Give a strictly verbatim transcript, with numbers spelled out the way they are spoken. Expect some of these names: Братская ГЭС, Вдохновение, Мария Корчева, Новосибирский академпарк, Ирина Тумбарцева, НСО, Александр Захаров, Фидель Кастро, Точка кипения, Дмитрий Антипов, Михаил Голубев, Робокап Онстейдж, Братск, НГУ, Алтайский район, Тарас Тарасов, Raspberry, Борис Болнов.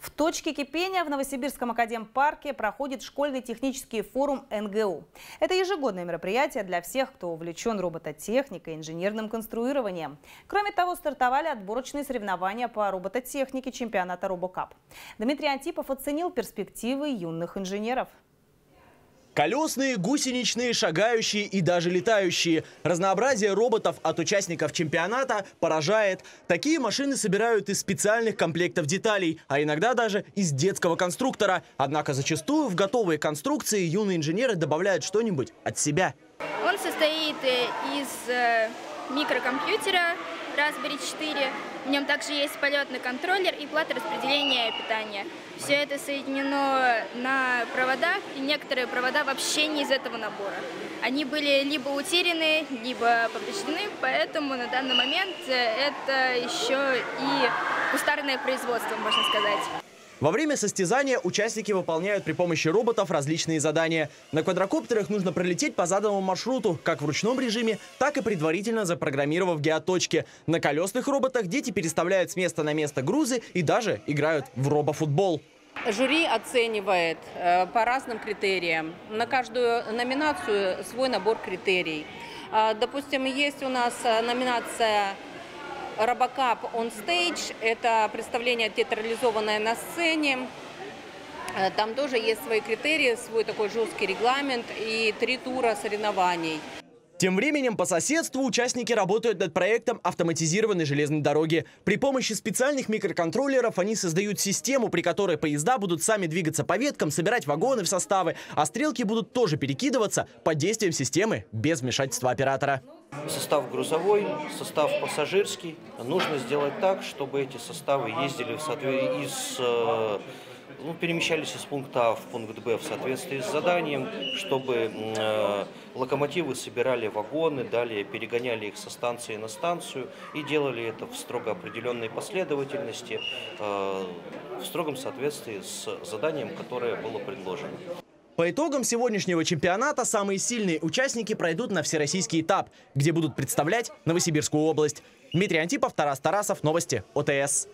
В «Точке кипения» в Новосибирском академпарке проходит школьный технический форум эн гэ у. Это ежегодное мероприятие для всех, кто увлечен робототехникой и инженерным конструированием. Кроме того, стартовали отборочные соревнования по робототехнике чемпионата «Робокап». Дмитрий Антипов оценил перспективы юных инженеров. Колесные, гусеничные, шагающие и даже летающие. Разнообразие роботов от участников чемпионата поражает. Такие машины собирают из специальных комплектов деталей, а иногда даже из детского конструктора. Однако зачастую в готовые конструкции юные инженеры добавляют что-нибудь от себя. Он состоит из микрокомпьютера Raspberry четыре. В нем также есть полетный контроллер и плата распределения питания. Все это соединено на проводах, и некоторые провода вообще не из этого набора. Они были либо утеряны, либо повреждены, поэтому на данный момент это еще и кустарное производство, можно сказать. Во время состязания участники выполняют при помощи роботов различные задания. На квадрокоптерах нужно пролететь по заданному маршруту, как в ручном режиме, так и предварительно запрограммировав геоточки. На колесных роботах дети переставляют с места на место грузы и даже играют в робофутбол. Жюри оценивает по разным критериям. На каждую номинацию свой набор критерий. Допустим, есть у нас номинация «Робокап Онстейдж» – это представление театрализованное на сцене. Там тоже есть свои критерии, свой такой жесткий регламент и три тура соревнований. Тем временем по соседству участники работают над проектом автоматизированной железной дороги. При помощи специальных микроконтроллеров они создают систему, при которой поезда будут сами двигаться по веткам, собирать вагоны в составы, а стрелки будут тоже перекидываться под действием системы без вмешательства оператора. Состав грузовой, состав пассажирский. Нужно сделать так, чтобы эти составы ездили в соответствии с... Ну, перемещались из пункта А в пункт Б в соответствии с заданием, чтобы э, локомотивы собирали вагоны, далее перегоняли их со станции на станцию и делали это в строго определенной последовательности, э, в строгом соответствии с заданием, которое было предложено. По итогам сегодняшнего чемпионата самые сильные участники пройдут на всероссийский этап, где будут представлять Новосибирскую область. Дмитрий Антипов, Тарас Тарасов, новости о тэ эс.